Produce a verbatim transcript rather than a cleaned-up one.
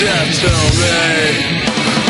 Death to me.